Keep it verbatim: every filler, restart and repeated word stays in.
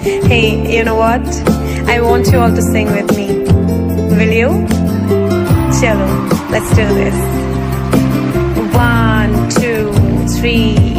Hey, you know what? I want you all to sing with me. Will you? Chalo, let's do this. One, two, three.